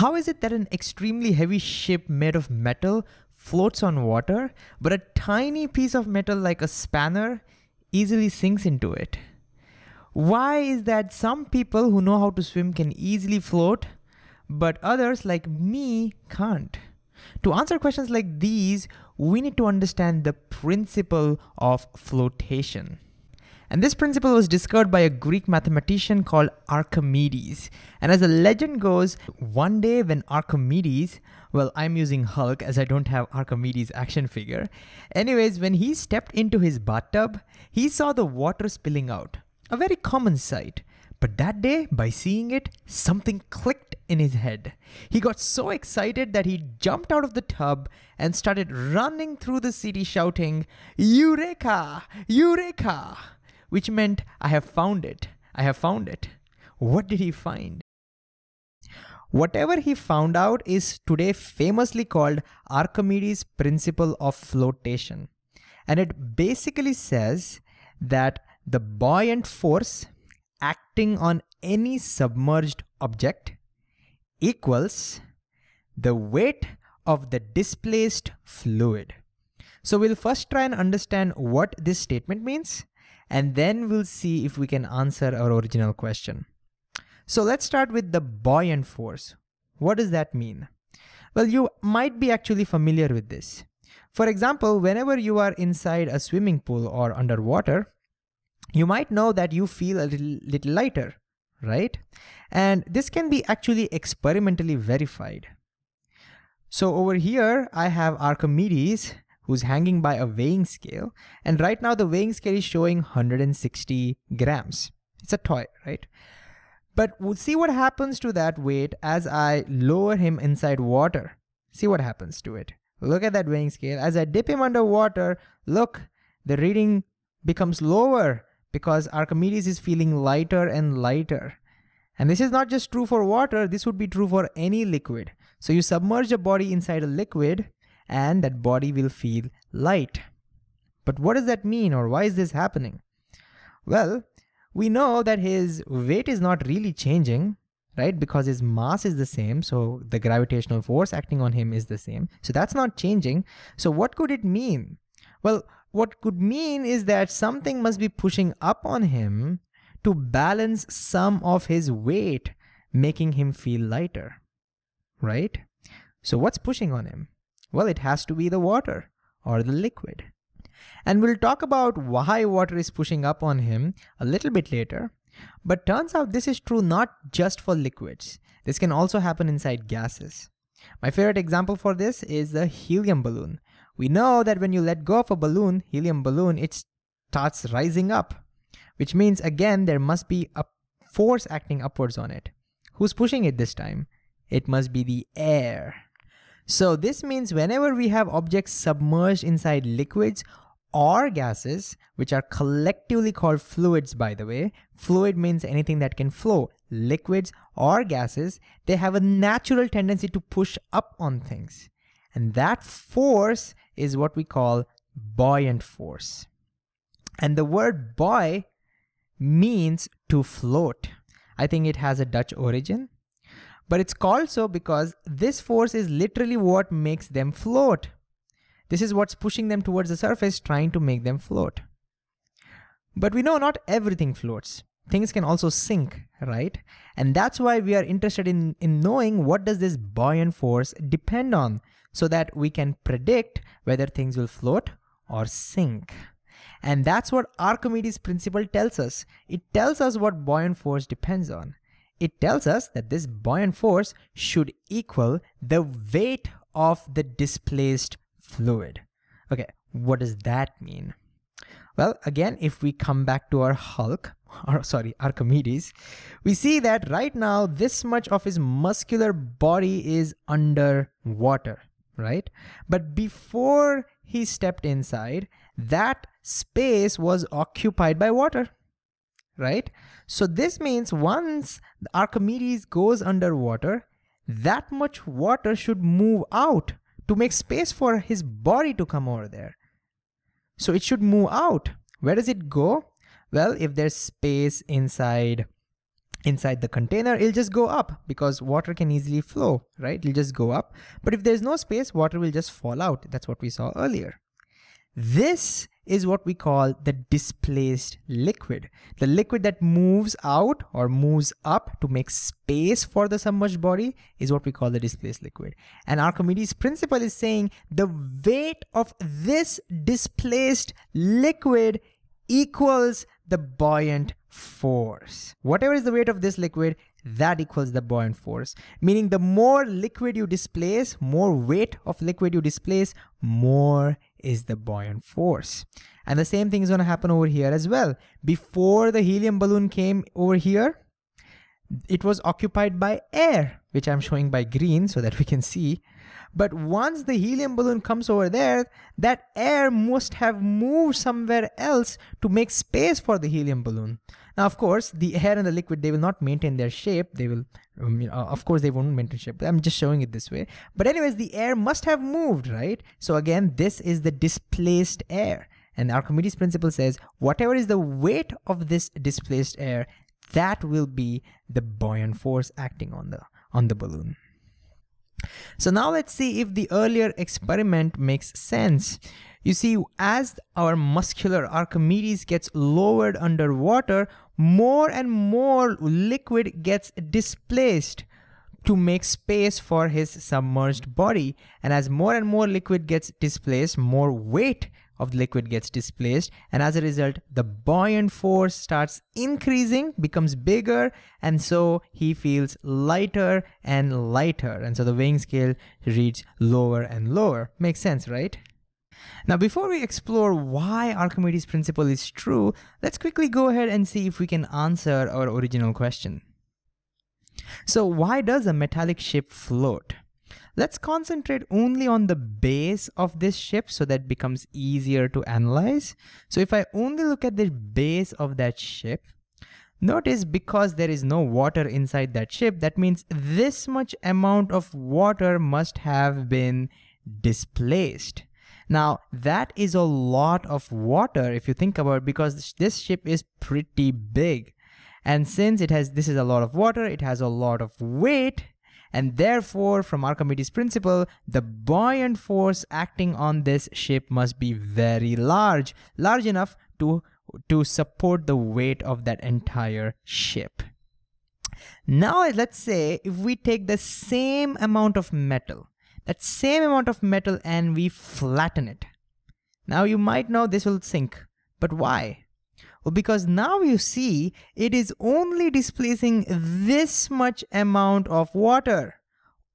How is it that an extremely heavy ship made of metal floats on water, but a tiny piece of metal like a spanner easily sinks into it? Why is that some people who know how to swim can easily float, but others like me can't? To answer questions like these, we need to understand the principle of flotation. And this principle was discovered by a Greek mathematician called Archimedes. And as the legend goes, one day when Archimedes, well, I'm using Hulk as I don't have Archimedes' action figure. Anyways, when he stepped into his bathtub, he saw the water spilling out, a very common sight. But that day, by seeing it, something clicked in his head. He got so excited that he jumped out of the tub and started running through the city shouting, "Eureka! Eureka!" Which meant, "I have found it, I have found it." What did he find? Whatever he found out is today famously called Archimedes' principle of flotation. And it basically says that the buoyant force acting on any submerged object equals the weight of the displaced fluid. So we'll first try and understand what this statement means, and then we'll see if we can answer our original question. So let's start with the buoyant force. What does that mean? Well, you might be actually familiar with this. For example, whenever you are inside a swimming pool or underwater, you might know that you feel a little lighter, right? And this can be actually experimentally verified. So over here, I have Archimedes, who's hanging by a weighing scale. And right now the weighing scale is showing 160 grams. It's a toy, right? But we'll see what happens to that weight as I lower him inside water. See what happens to it. Look at that weighing scale. As I dip him underwater, look, the reading becomes lower because Archimedes is feeling lighter and lighter. And this is not just true for water, this would be true for any liquid. So you submerge a body inside a liquid and that body will feel light. But what does that mean, or why is this happening? Well, we know that his weight is not really changing, right? Because his mass is the same, so the gravitational force acting on him is the same. So that's not changing. So what could it mean? Well, what could mean is that something must be pushing up on him to balance some of his weight, making him feel lighter, right? So what's pushing on him? Well, it has to be the water or the liquid. And we'll talk about why water is pushing up on him a little bit later. But turns out this is true not just for liquids. This can also happen inside gases. My favorite example for this is the helium balloon. We know that when you let go of a balloon, helium balloon, it starts rising up, which means again, there must be a force acting upwards on it. Who's pushing it this time? It must be the air. So this means whenever we have objects submerged inside liquids or gases, which are collectively called fluids, by the way, fluid means anything that can flow, liquids or gases, they have a natural tendency to push up on things. And that force is what we call buoyant force. And the word buoy means to float. I think it has a Dutch origin. But it's called so because this force is literally what makes them float. This is what's pushing them towards the surface, trying to make them float. But we know not everything floats. Things can also sink, right? And that's why we are interested in knowing what does this buoyant force depend on, so that we can predict whether things will float or sink. And that's what Archimedes' principle tells us. It tells us what buoyant force depends on. It tells us that this buoyant force should equal the weight of the displaced fluid. Okay, what does that mean? Well, again, if we come back to our Archimedes, we see that right now this much of his muscular body is under water, right? But before he stepped inside, that space was occupied by water. Right? So this means once Archimedes goes underwater, that much water should move out to make space for his body to come over there. So it should move out. Where does it go? Well, if there's space inside inside the container, it'll just go up because water can easily flow, right? It'll just go up. But if there's no space, water will just fall out. That's what we saw earlier. This is what we call the displaced liquid. The liquid that moves out or moves up to make space for the submerged body is what we call the displaced liquid. And Archimedes' principle is saying the weight of this displaced liquid equals the buoyant force. Whatever is the weight of this liquid, that equals the buoyant force. Meaning the more liquid you displace, more weight of liquid you displace, more is the buoyant force. And the same thing is going to happen over here as well. Before the helium balloon came over here, it was occupied by air, which I'm showing by green so that we can see. But once the helium balloon comes over there, that air must have moved somewhere else to make space for the helium balloon. Now, of course, the air and the liquid, they will not maintain their shape. They will, of course, they won't maintain shape. I'm just showing it this way. But anyways, the air must have moved, right? So again, this is the displaced air. And Archimedes' principle says, whatever is the weight of this displaced air, that will be the buoyant force acting on the balloon. So now let's see if the earlier experiment makes sense. You see, as our muscular Archimedes gets lowered underwater, more and more liquid gets displaced to make space for his submerged body. And as more and more liquid gets displaced, more weight of the liquid gets displaced, and as a result, the buoyant force starts increasing, becomes bigger, and so he feels lighter and lighter, and so the weighing scale reads lower and lower. Makes sense, right? Now, before we explore why Archimedes' principle is true, let's quickly go ahead and see if we can answer our original question. So, why does a metallic ship float? Let's concentrate only on the base of this ship so that it becomes easier to analyze. So if I only look at the base of that ship, notice because there is no water inside that ship, that means this much amount of water must have been displaced. Now that is a lot of water if you think about it, because this ship is pretty big. And since this is a lot of water, it has a lot of weight, and therefore, from Archimedes' principle, the buoyant force acting on this ship must be very large, large enough to support the weight of that entire ship. Now, let's say if we take the same amount of metal, and we flatten it. Now, you might know this will sink, but why? Well, because now you see it is only displacing this much amount of water,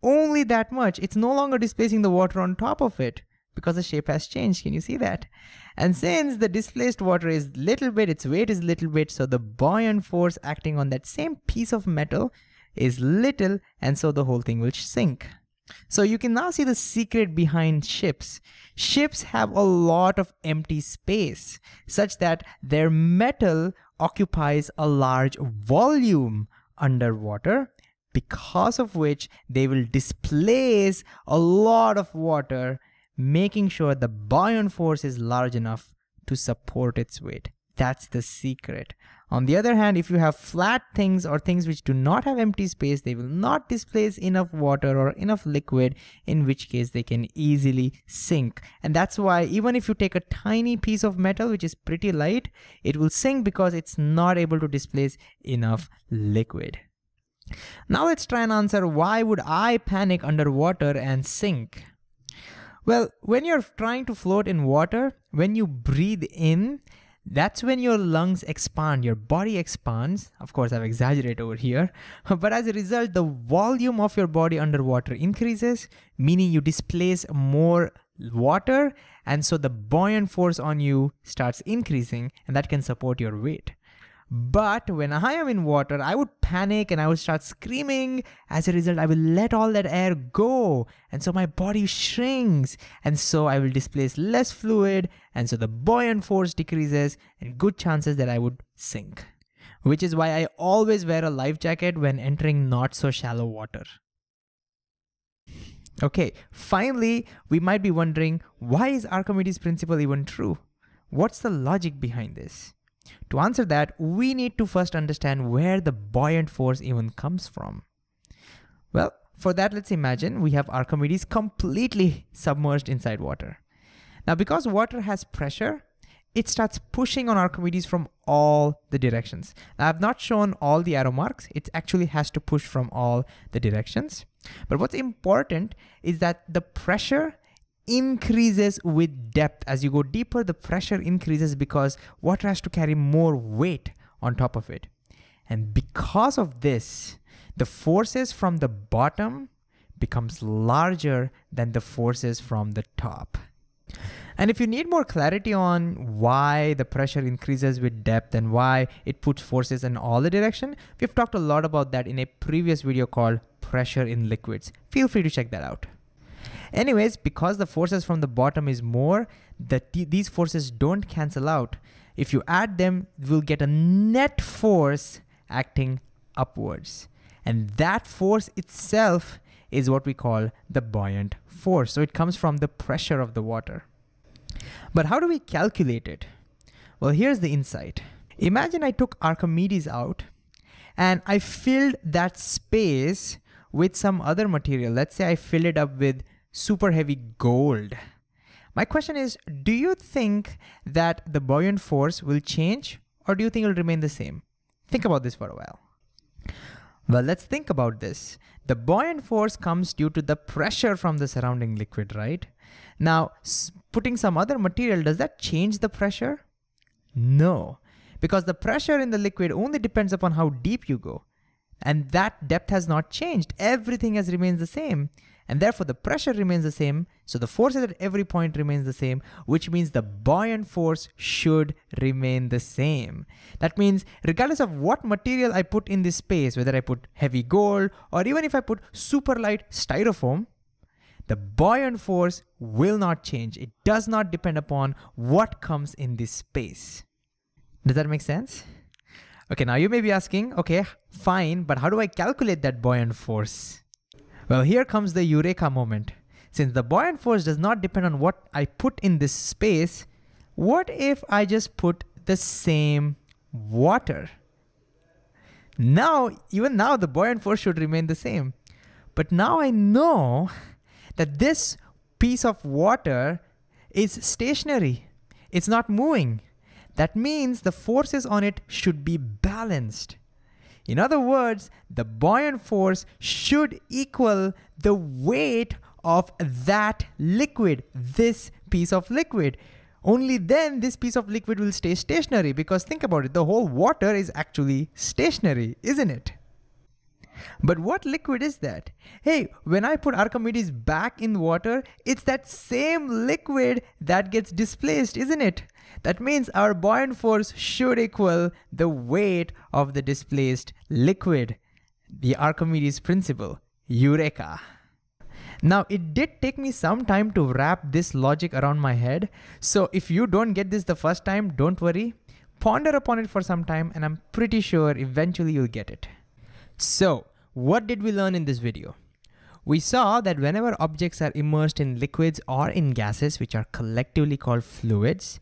only that much. It's no longer displacing the water on top of it because the shape has changed. Can you see that? And since the displaced water is little bit, its weight is little bit, so the buoyant force acting on that same piece of metal is little, and so the whole thing will sink. So you can now see the secret behind ships. Ships have a lot of empty space such that their metal occupies a large volume underwater, because of which they will displace a lot of water, making sure the buoyant force is large enough to support its weight. That's the secret. On the other hand, if you have flat things or things which do not have empty space, they will not displace enough water or enough liquid, in which case they can easily sink. And that's why even if you take a tiny piece of metal, which is pretty light, it will sink because it's not able to displace enough liquid. Now let's try and answer, why would I panic underwater and sink? Well, when you're trying to float in water, when you breathe in, that's when your lungs expand, your body expands. Of course, I've exaggerated over here. But as a result, the volume of your body underwater increases, meaning you displace more water. And so the buoyant force on you starts increasing, and that can support your weight. But when I am in water, I would panic and I would start screaming. As a result, I will let all that air go. And so my body shrinks. And so I will displace less fluid. And so the buoyant force decreases, and good chances that I would sink. Which is why I always wear a life jacket when entering not so shallow water. Okay, finally, we might be wondering, why is Archimedes' principle even true? What's the logic behind this? To answer that, we need to first understand where the buoyant force even comes from. Well, for that, let's imagine we have Archimedes completely submerged inside water. Now, because water has pressure, it starts pushing on Archimedes from all the directions. Now, I've not shown all the arrow marks. It actually has to push from all the directions. But what's important is that the pressure increases with depth. As you go deeper, the pressure increases because water has to carry more weight on top of it. And because of this, the forces from the bottom becomes larger than the forces from the top. And if you need more clarity on why the pressure increases with depth and why it puts forces in all the direction, we've talked a lot about that in a previous video called Pressure in Liquids. Feel free to check that out. Anyways, because the forces from the bottom is more, these forces don't cancel out. If you add them, we'll get a net force acting upwards. And that force itself is what we call the buoyant force. So it comes from the pressure of the water. But how do we calculate it? Well, here's the insight. Imagine I took Archimedes out and I filled that space with some other material. Let's say I fill it up with super heavy gold. My question is, do you think that the buoyant force will change, or do you think it will remain the same? Think about this for a while. Well, let's think about this. The buoyant force comes due to the pressure from the surrounding liquid, right? Now, putting some other material, does that change the pressure? No, because the pressure in the liquid only depends upon how deep you go. And that depth has not changed. Everything has remained the same. And therefore the pressure remains the same. So the forces at every point remains the same, which means the buoyant force should remain the same. That means regardless of what material I put in this space, whether I put heavy gold or even if I put super light styrofoam, the buoyant force will not change. It does not depend upon what comes in this space. Does that make sense? Okay, now you may be asking, okay, fine, but how do I calculate that buoyant force? Well, here comes the eureka moment. Since the buoyant force does not depend on what I put in this space, what if I just put the same water? Now, even now, the buoyant force should remain the same. But now I know that this piece of water is stationary. It's not moving. That means the forces on it should be balanced. In other words, the buoyant force should equal the weight of that liquid, this piece of liquid. Only then this piece of liquid will stay stationary, because think about it, the whole water is actually stationary, isn't it? But what liquid is that? Hey, when I put Archimedes back in water, it's that same liquid that gets displaced, isn't it? That means our buoyant force should equal the weight of the displaced liquid. The Archimedes principle. Eureka! Now, it did take me some time to wrap this logic around my head. So if you don't get this the first time, don't worry. Ponder upon it for some time, and I'm pretty sure eventually you'll get it. So, what did we learn in this video? We saw that whenever objects are immersed in liquids or in gases, which are collectively called fluids,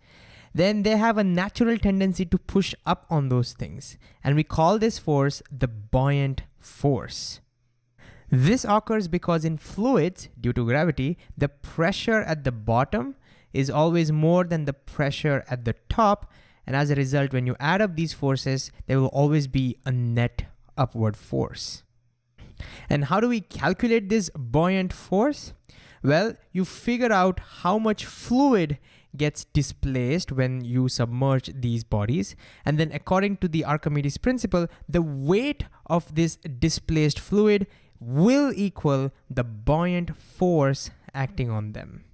then they have a natural tendency to push up on those things. And we call this force the buoyant force. This occurs because in fluids, due to gravity, the pressure at the bottom is always more than the pressure at the top. And as a result, when you add up these forces, there will always be a net upward force. And how do we calculate this buoyant force? Well, you figure out how much fluid gets displaced when you submerge these bodies. And then according to the Archimedes principle, the weight of this displaced fluid will equal the buoyant force acting on them.